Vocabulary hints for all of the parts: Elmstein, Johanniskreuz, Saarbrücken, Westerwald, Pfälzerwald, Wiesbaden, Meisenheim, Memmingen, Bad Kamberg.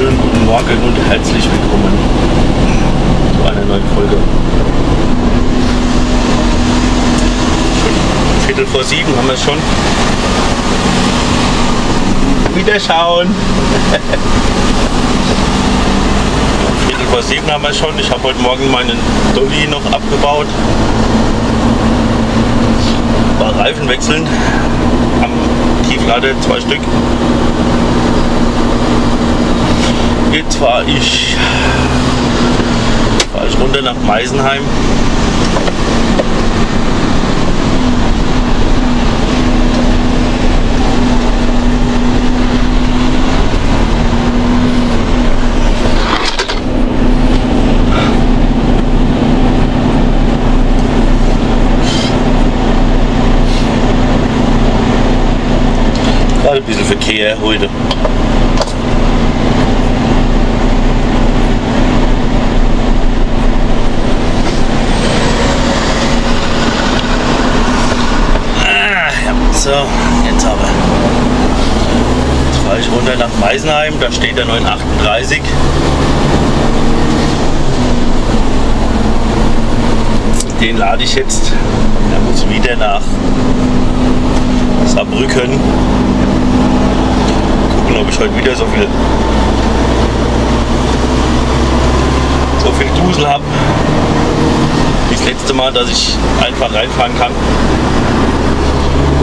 Schönen guten Morgen und herzlich willkommen zu einer neuen Folge. Schon 7:15 haben wir es schon. Wieder schauen. 7:15 haben wir schon. Ich habe heute Morgen meinen Dolly noch abgebaut. War Reifen wechseln am Tieflader, 2 Stück. Jetzt fahre ich runter nach Meisenheim. Ein bisschen Verkehr heute. So, jetzt aber. Jetzt fahre ich runter nach Meisenheim, da steht der 938. Den lade ich jetzt. Der muss wieder nach Saarbrücken. Gucken, ob ich heute wieder so viel Dusel habe. Wie das letzte Mal, dass ich einfach reinfahren kann.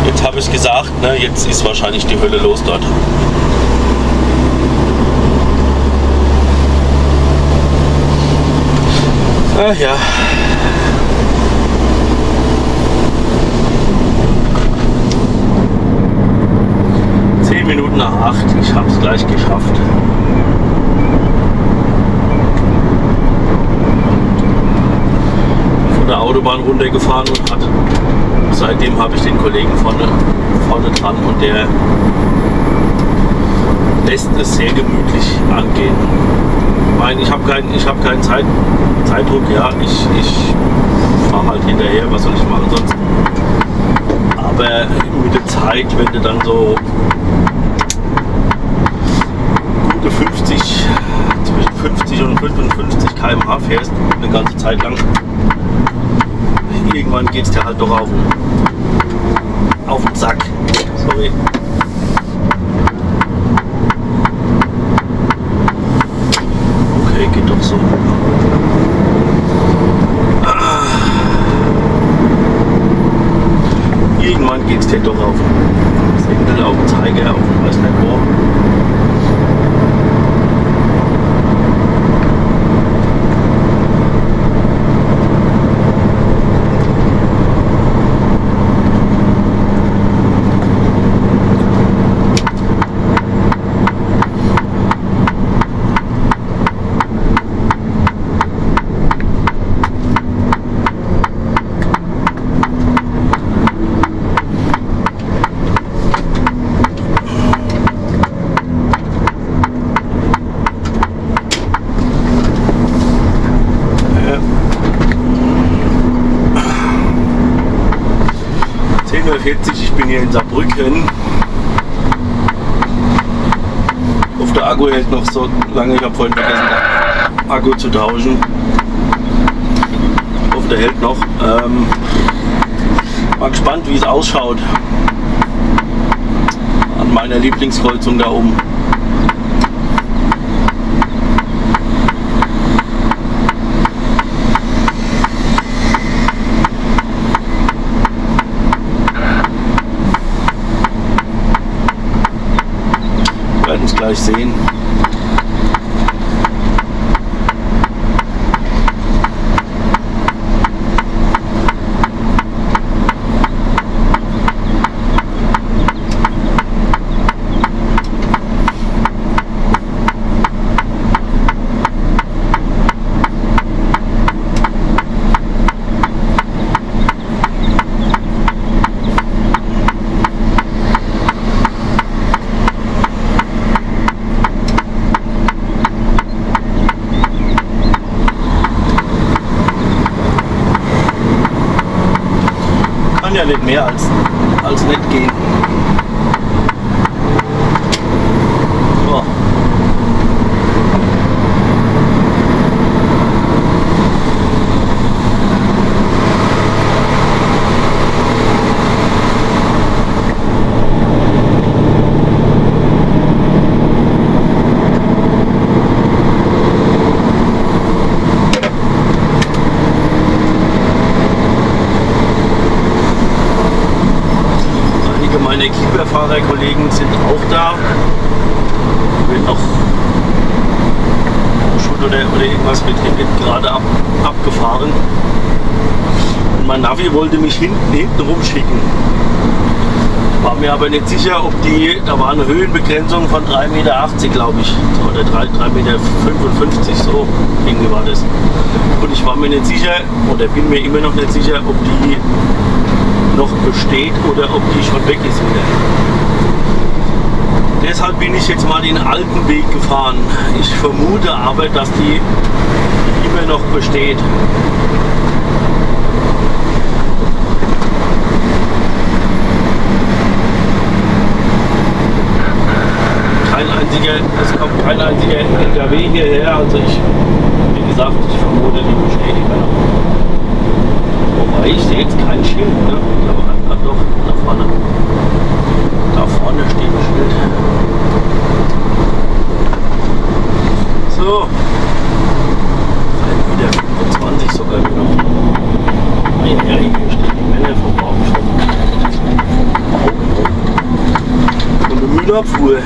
Jetzt habe ich es gesagt, ne, jetzt ist wahrscheinlich die Hölle los dort. Ach ja. Minuten nach 8, ich habe es gleich geschafft. Von der Autobahn runtergefahren und hat. Seitdem habe ich den Kollegen vorne dran und der lässt es sehr gemütlich angehen. Ich meine, ich habe keinen Zeitdruck, ja, ich fahre halt hinterher, was soll ich machen sonst? Aber mit der Zeit, wenn du dann so gute 50, zwischen 50 und 55 km/h fährst, eine ganze Zeit lang, irgendwann geht es dir halt doch auf den Sack. Sorry. Okay, geht doch so. Irgendwann geht es dir doch auf das Hindel, auf den Zeiger, auf den weiß nicht wo. Ich bin hier in Saarbrücken. Auf der Akku hält noch so lange. Ich habe vorhin vergessen, Akku zu tauschen. Ich hoffe, der hält noch. Mal gespannt, wie es ausschaut. An meiner Lieblingskreuzung da oben. Gleich sehen. Ja, nicht mehr als nicht gehen. So. komplett gerade abgefahren. Und mein Navi wollte mich hinten rumschicken. War mir aber nicht sicher, ob die, da war eine Höhenbegrenzung von 3,80 Meter, glaube ich, oder 3,55 Meter, so irgendwie war das. Und ich war mir nicht sicher, oder bin mir immer noch nicht sicher, ob die noch besteht oder ob die schon weg ist wieder. Deshalb bin ich jetzt mal den alten Weg gefahren. Ich vermute aber, dass die immer noch besteht. Es kommt kein einziger LKW hierher, also wie gesagt, ich vermute, die besteht immer noch. Wobei ich sehe jetzt kein Schild, ne? Ich glaube, doch, da vorne steht ein Schild. So, wieder 25 sogar genommen. Nein, ja, hier steht die Menge vom Baum. Und eine Müllabfuhr.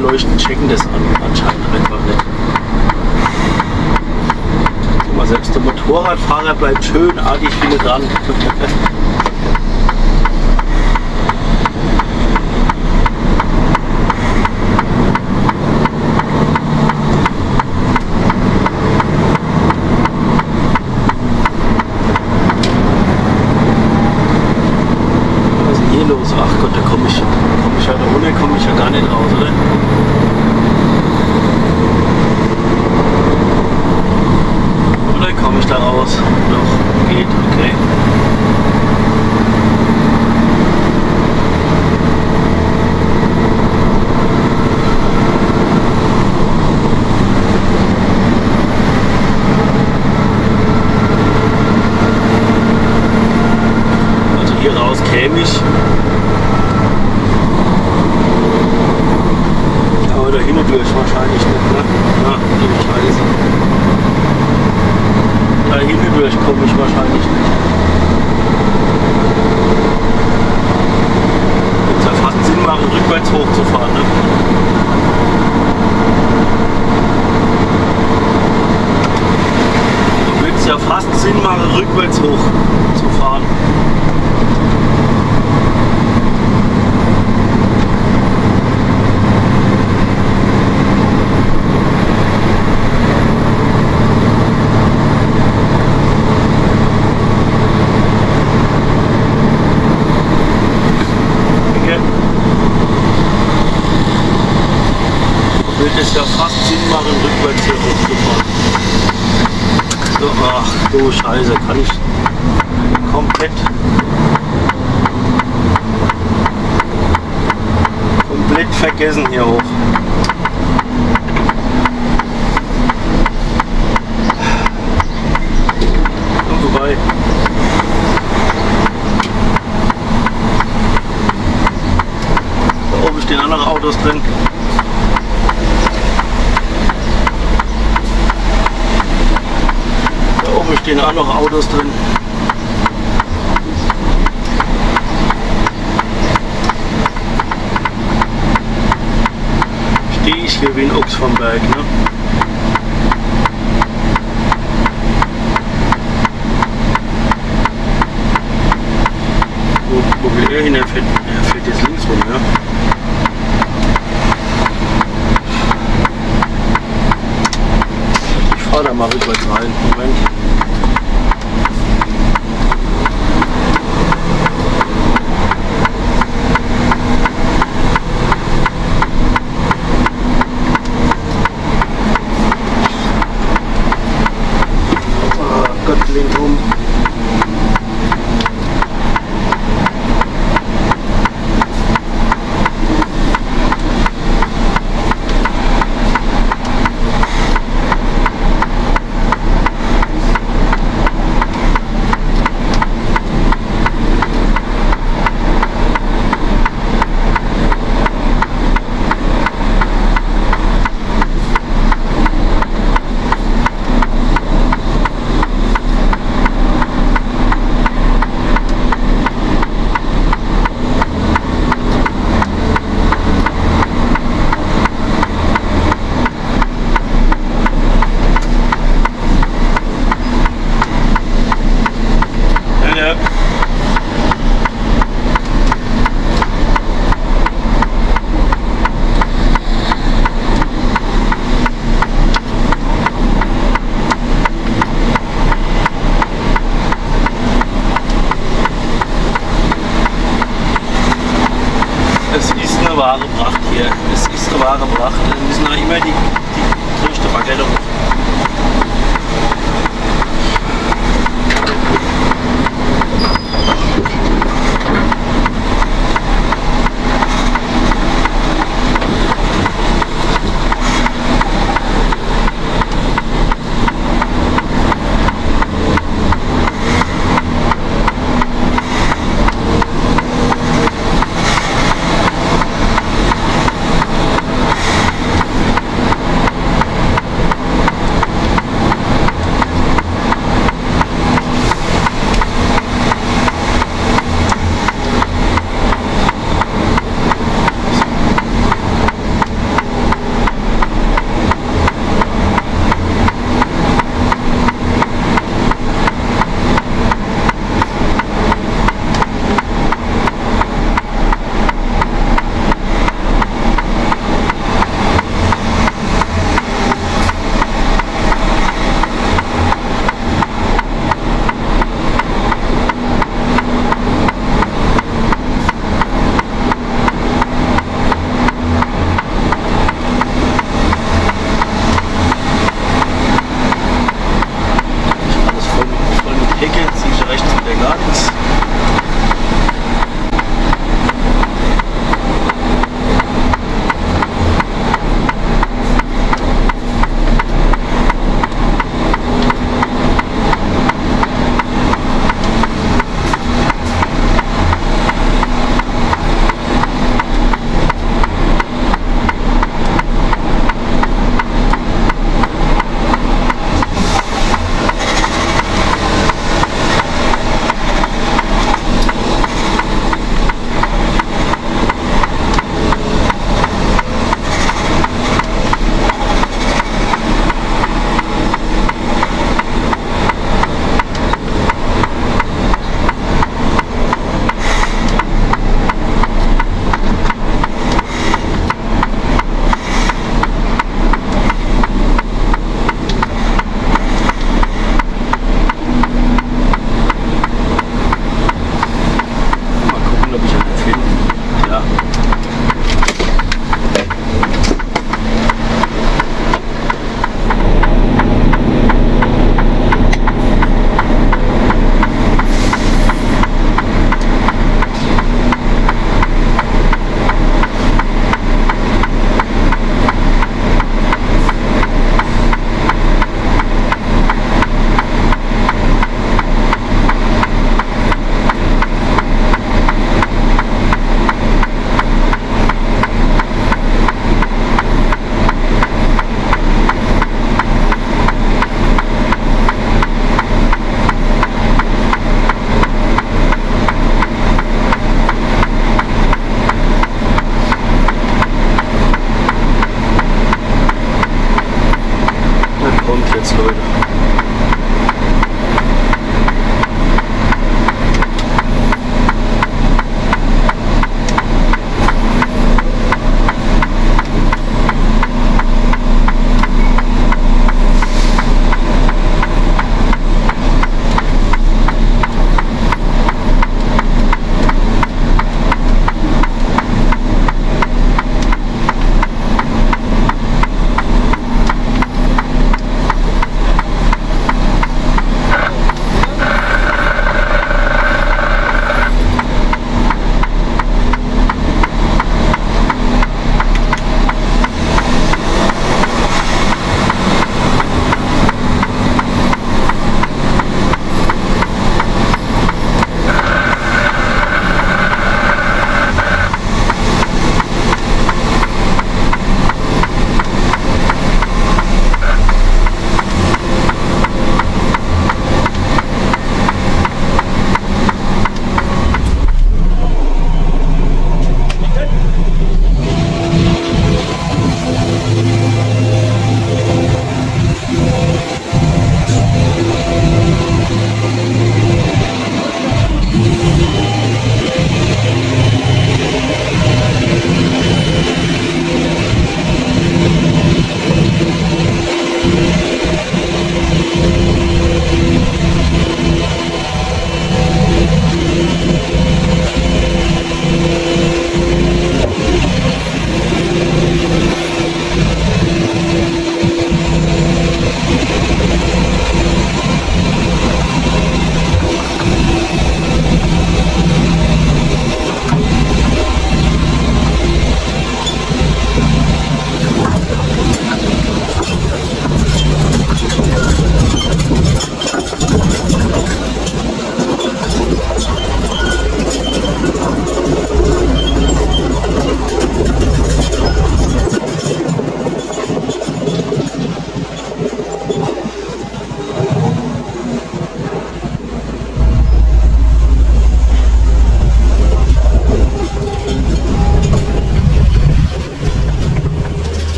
Leuchten checken das anscheinend einfach nicht. Aber selbst der Motorradfahrer bleibt schön artig viele dran. Was ist denn hier los? Ach Gott, da komme ich ja da runter, komme ich ja gar nicht raus, oder? Komme ich da raus? Doch, geht, okay. Also hier raus käme ich. Aber da hinten durch wahrscheinlich nicht, ne? Na, die Scheiße. Da hindurch komme ich wahrscheinlich nicht. Wird ja fast Sinn machen, rückwärts hochzufahren, ne? Da wird es ja fast Sinn machen, rückwärts hochzufahren. Ist ja fast Sinn machen, rückwärts hier hochzufahren. So, ach du Scheiße, kann ich komplett vergessen hier hoch. Komm vorbei. Da oben stehen andere Autos drin. Stehen auch noch Autos drin. Stehe ich hier wie ein Ochs vom Berg, ne? Wo will er hin? Er fährt jetzt links rum, ja? Ich fahre da mal rückwärts rein. Moment. ringsum. Wahre Pracht hier. Es ist eine wahre Pracht. Wir müssen noch immer die größte Baguette hoch.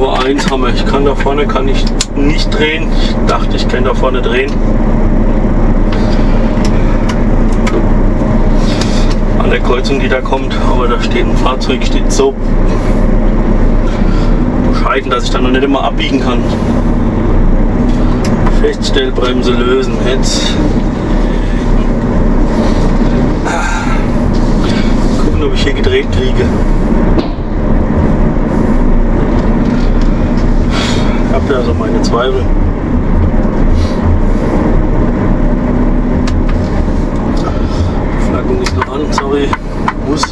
Kurve 1 haben wir. Ich kann da vorne nicht drehen. Ich dachte, ich kann da vorne drehen. An der Kreuzung, die da kommt, aber da steht ein Fahrzeug, steht so bescheiden, dass ich da noch nicht immer abbiegen kann. Feststellbremse lösen jetzt. Gucken, ob ich hier gedreht kriege. Ich habe da so meine Zweifel. Flaggung ist noch an, sorry. Muss.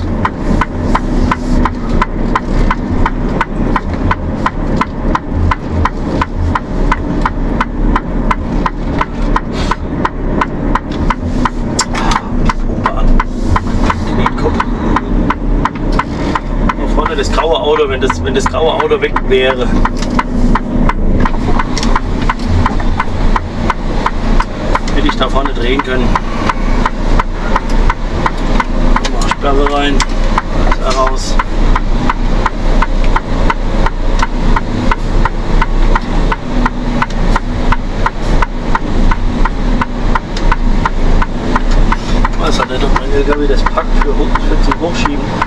Hier vorne das graue Auto, wenn das graue Auto weg wäre. Hätte ich da vorne drehen können. Sperre rein, raus. Was hat denn doch mein LKW das packt für zum Hochschieben?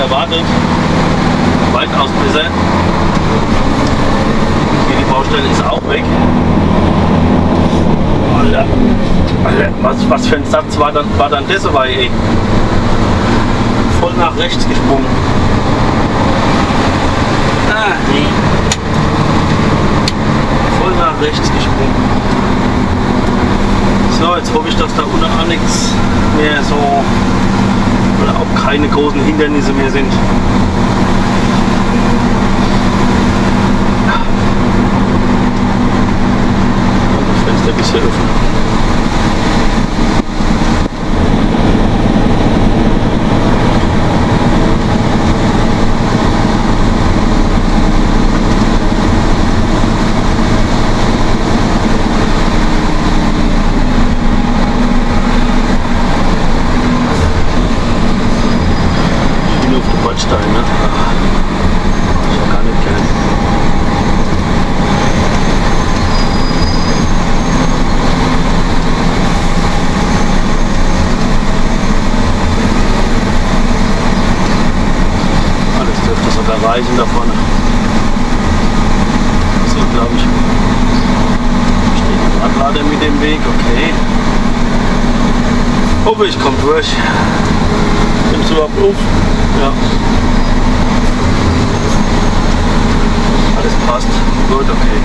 Erwartet, weitaus besser. Hier die Baustelle ist auch weg. Alter, was für ein Satz war dann das dabei, ey. Voll nach rechts gesprungen. Ah, nee. Voll nach rechts gesprungen. So, jetzt hoffe ich, dass da unten auch nichts mehr so. Oder ob keine großen Hindernisse mehr sind. Das Fenster ein bisschen öffnen. Stein, ne? da vorne. So, glaube ich. Steht ein Radlader mit dem Weg, okay. Hoffe ich komme durch. Nimmst du überhaupt auf? Ja. Alles passt. Gut, okay.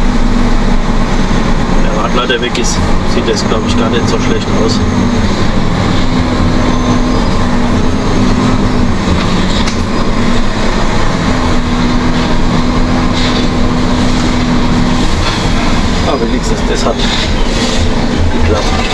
Der Radlader weg ist, sieht das glaube ich gar nicht so schlecht aus. Aber wenigstens das hat geklappt.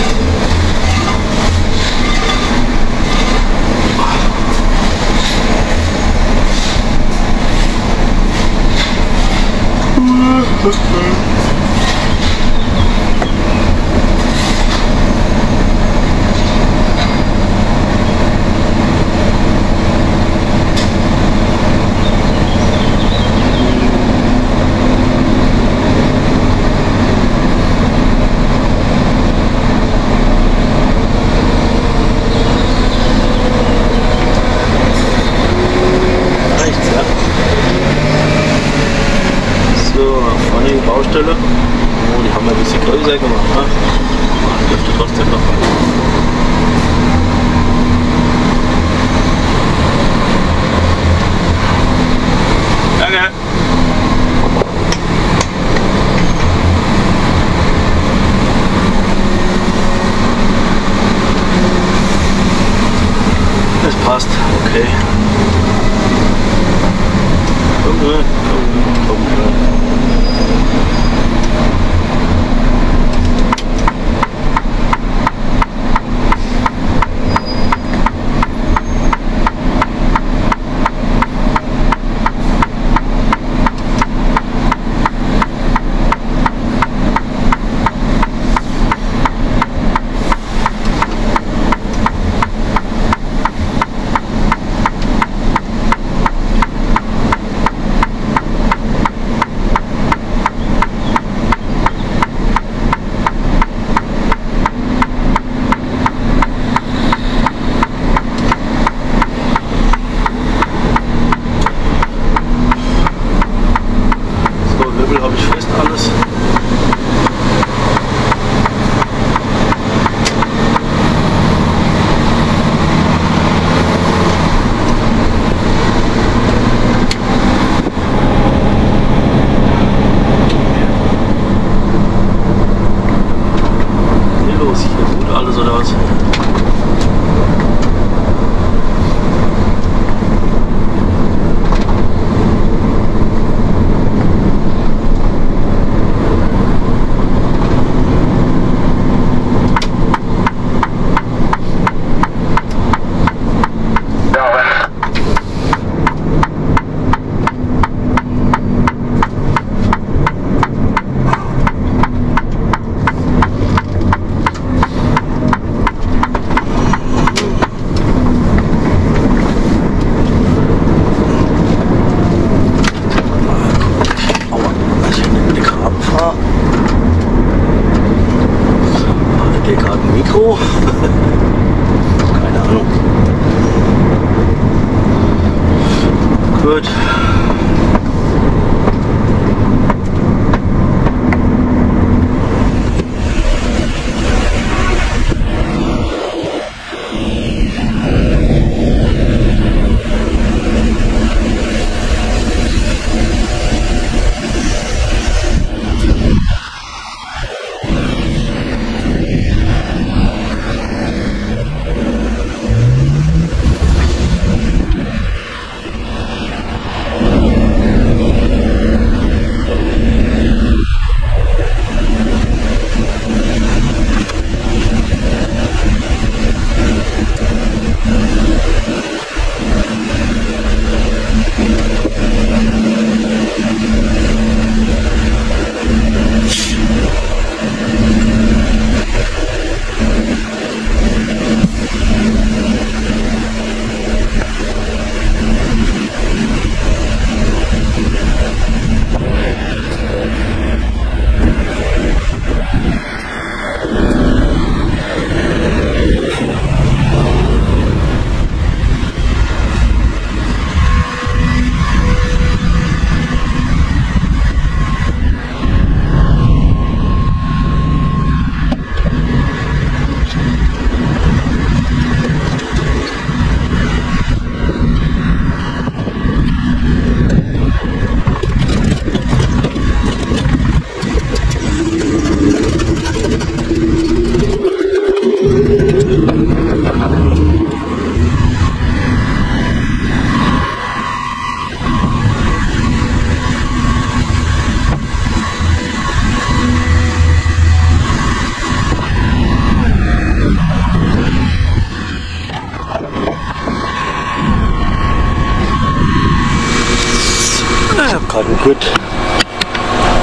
Gut.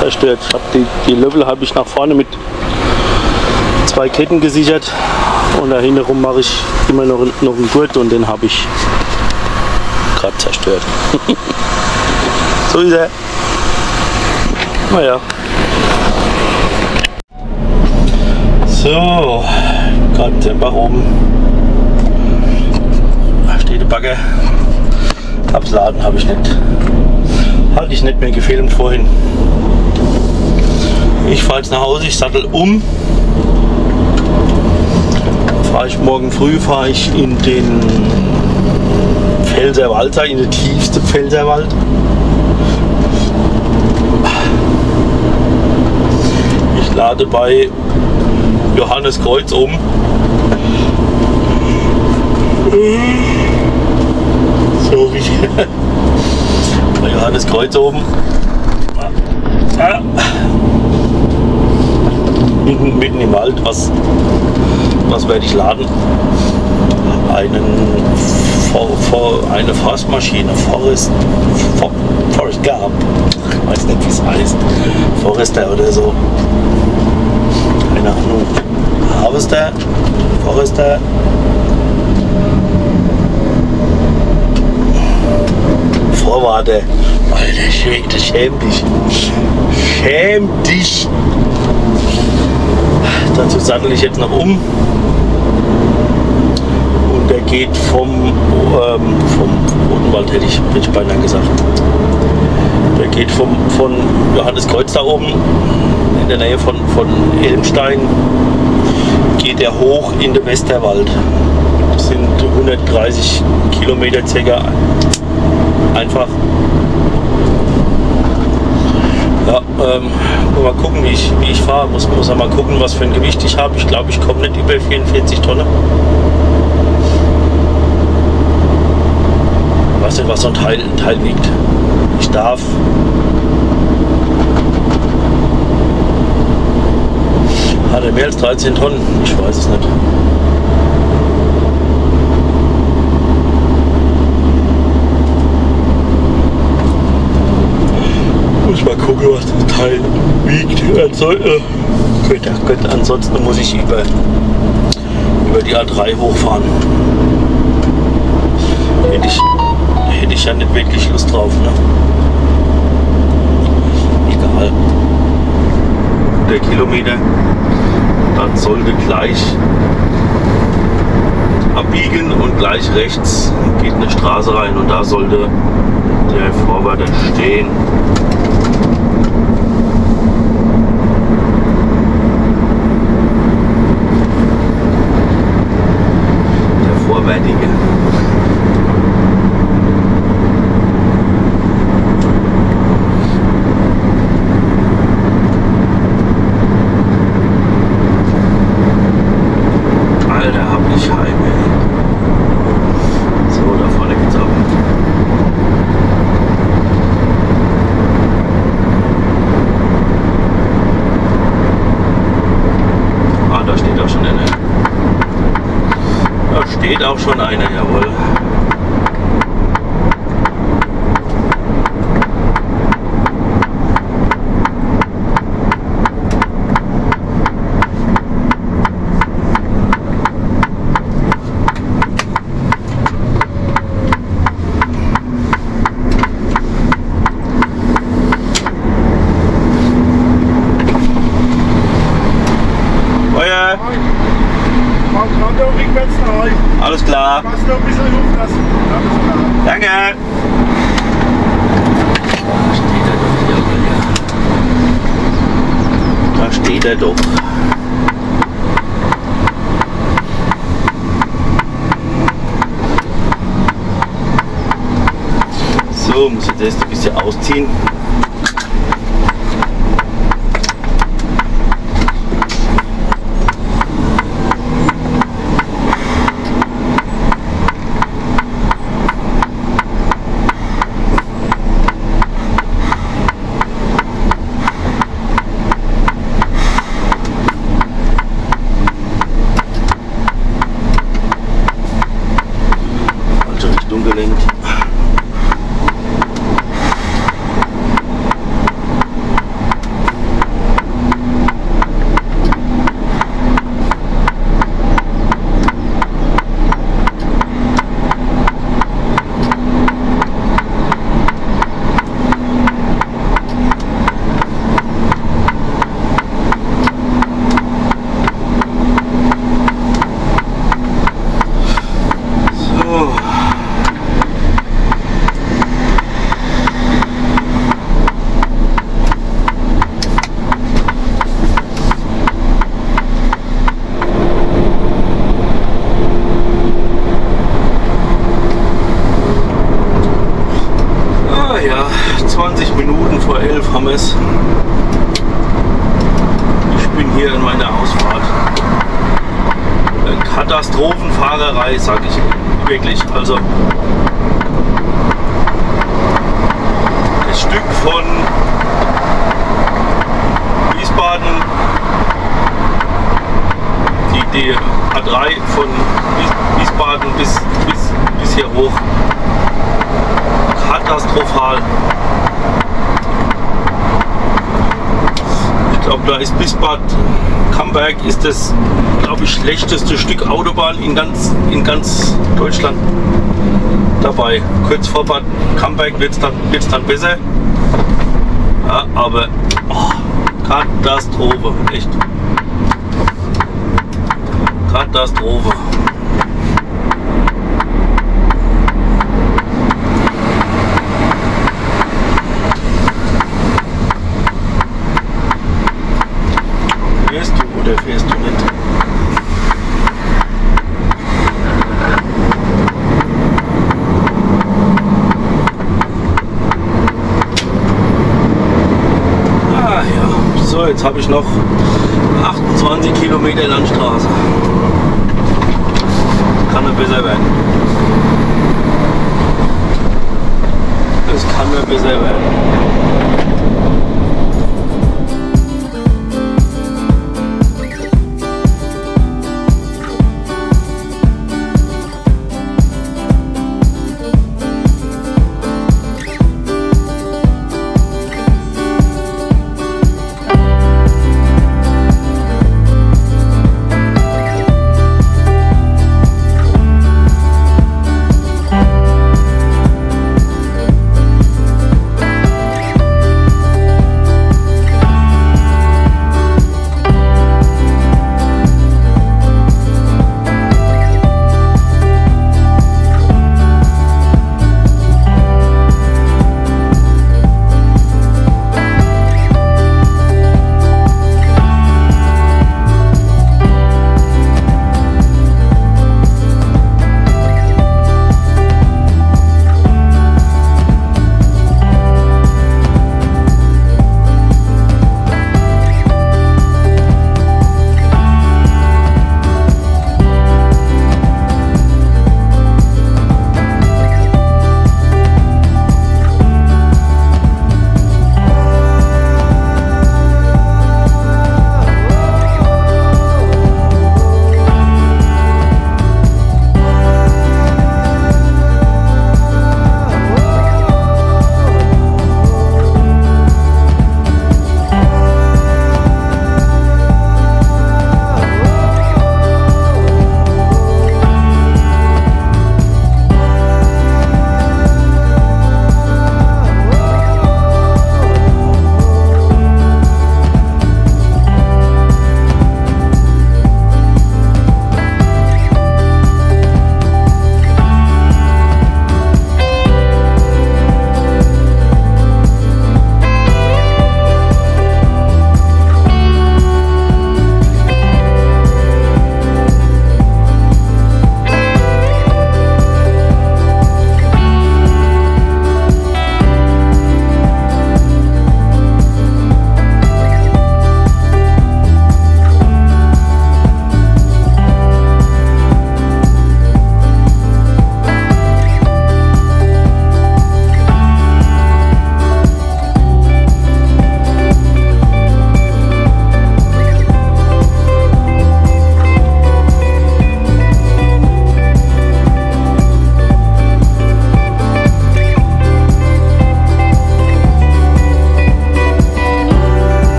Das heißt, jetzt habe die Löffel habe ich nach vorne mit 2 Ketten gesichert und dahinter rum mache ich immer noch einen Gurt und den habe ich gerade zerstört. So ist er. Naja. So, gerade den Bach oben. Da steht der Bagger. Abladen habe ich nicht. Hatte ich nicht mehr gefilmt vorhin. Ich fahre jetzt nach Hause, ich sattel um. Morgen früh fahre ich in den Pfälzerwald, in den tiefsten Pfälzerwald. Ich lade bei Johanniskreuz um. Sorry. Bei Johanniskreuz oben. Mitten im Wald, was werde ich laden? Eine Forstmaschine, Forest Guard, ich weiß nicht wie es heißt, Forester oder so, keine Ahnung, Harvester, Forester, Vorwarte, Alter Schwede, schäm dich, schäm dich! Dazu sattel ich jetzt noch um und der geht vom Odenwald, hätte ich beinahe gesagt. Der geht von Johanniskreuz da oben in der Nähe von Elmstein, geht er hoch in den Westerwald. Das sind 130 Kilometer circa einfach. Ja, mal gucken, wie ich fahre. Muss ja mal gucken, was für ein Gewicht ich habe. Ich glaube, ich komme nicht über 44 Tonnen. Ich weiß nicht, was so ein Teil wiegt. Ich darf. Hat er mehr als 13 Tonnen? Ich weiß es nicht. Mal gucken, was das Teil wiegt. Gut, ansonsten muss ich über die A3 hochfahren. Hätte ich ja nicht wirklich Lust drauf. Ne? Egal. Der Kilometer, dann sollte gleich abbiegen und gleich rechts geht eine Straße rein und da sollte der Vorwärter stehen. Auch schon einer, jawohl. Alles klar. Machst du ein bisschen Luft lassen. Alles klar. Danke. Da steht er doch. So, muss ich jetzt ein bisschen ausziehen. vor 11 haben wir es. Ich bin hier in meiner Ausfahrt. Katastrophenfahrerei, sag ich wirklich. Also das Stück von Wiesbaden, die A3 von Wiesbaden bis hier hoch. Katastrophal. Ich glaube, da ist bis Bad Kamberg ist das, glaube ich, schlechteste Stück Autobahn in ganz Deutschland dabei. Kurz vor Bad Kamberg wird es dann besser. Ja, aber oh, Katastrophe, echt. Katastrophe. Fährst du oder fährst du nicht? Ah ja, so jetzt habe ich noch 28 Kilometer Landstraße. Kann nur besser werden. Es kann nur besser werden.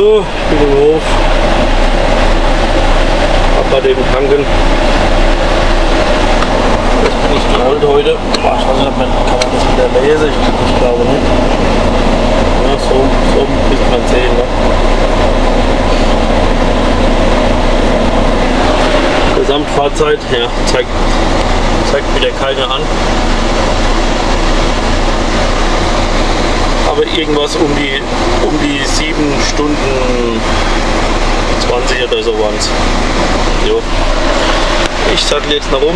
So, über den Hof. Ab bei dem Tanken. Das bin ich gerollt heute. Ich weiß nicht, ob man das wieder lesen kann. Ich glaube nicht. Ja, so bis man sehen. Ne? Gesamtfahrzeit, ja, zeigt wieder keine an. Aber irgendwas um die 7 Stunden 20 oder so waren es. Ich sattel jetzt noch rum,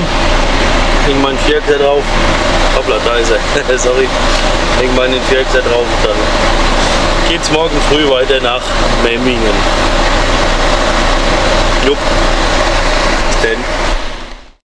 hänge meinen Vierkser drauf. Hoppla, da ist er. Sorry. Hänge meinen Vierkser drauf. Dann geht's morgen früh weiter nach Memmingen. Jupp. Bis dann.